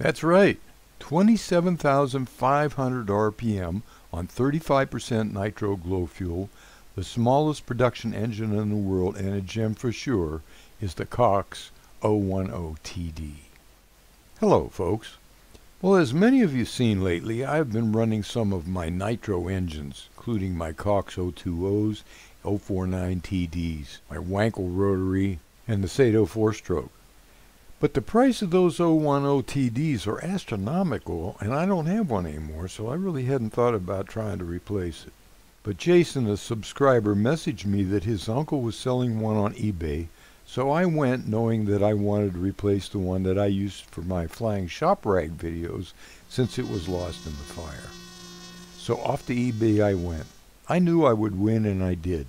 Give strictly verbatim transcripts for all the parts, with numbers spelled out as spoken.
That's right, twenty-seven thousand five hundred R P M on thirty-five percent nitro glow fuel, the smallest production engine in the world and a gem for sure, is the Cox zero ten T D. Hello folks. Well, as many of you seen lately, I've been running some of my nitro engines, including my Cox zero twenties, zero forty-nine T Ds, my Wankel rotary, and the Sato four-stroke. But the price of those zero ten T Ds are astronomical, and I don't have one anymore, so I really hadn't thought about trying to replace it. But Jason, a subscriber, messaged me that his uncle was selling one on eBay, so I went, knowing that I wanted to replace the one that I used for my flying shop rag videos since it was lost in the fire. So off to eBay I went. I knew I would win, and I did.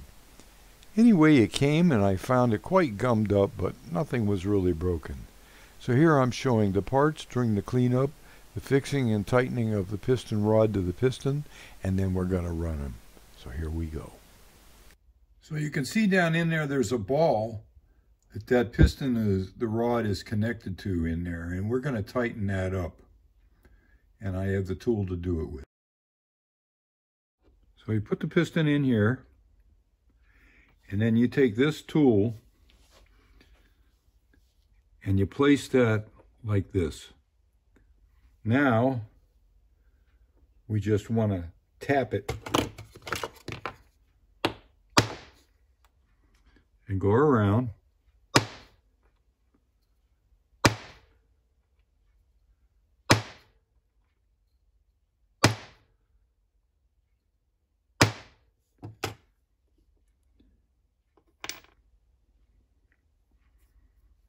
Anyway, it came and I found it quite gummed up, but nothing was really broken. So here I'm showing the parts during the cleanup, the fixing and tightening of the piston rod to the piston, and then we're going to run them. So here we go. So you can see down in there there's a ball that that piston is, the rod is connected to in there, and we're going to tighten that up, and I have the tool to do it with. So you put the piston in here, and then you take this tool and you place that like this. Now we just want to tap it and go around.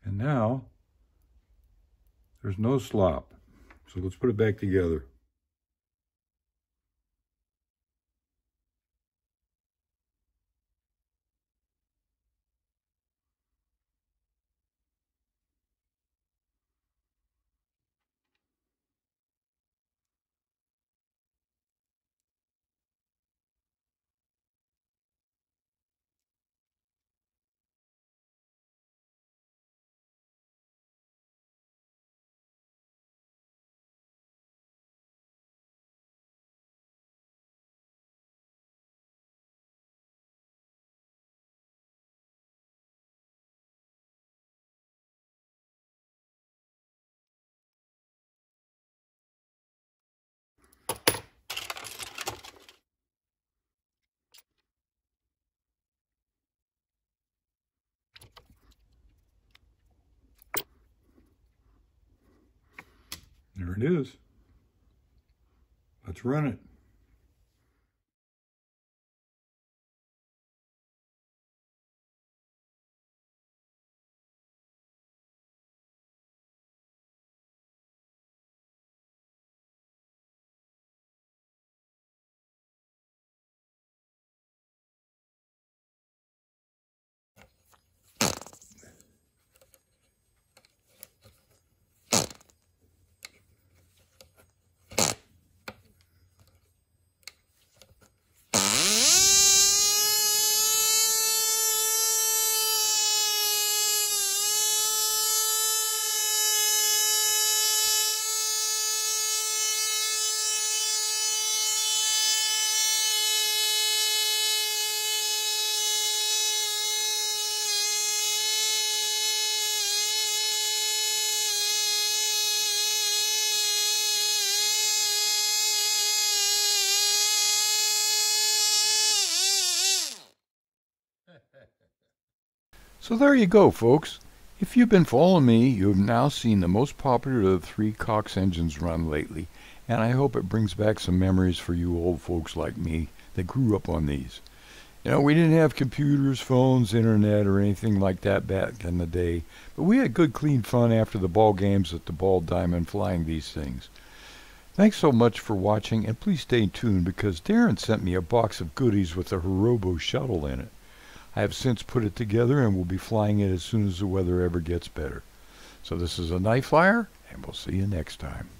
And now there's no slop. So let's put it back together. There it is. Let's run it. So there you go, folks. If you've been following me, you have now seen the most popular of the three Cox engines run lately, and I hope it brings back some memories for you old folks like me that grew up on these. You know, we didn't have computers, phones, internet, or anything like that back in the day, but we had good, clean fun after the ball games at the ball diamond flying these things. Thanks so much for watching, and please stay tuned because Darren sent me a box of goodies with a Harobo shuttle in it. I have since put it together and will be flying it as soon as the weather ever gets better. So this is a night flyer, and we'll see you next time.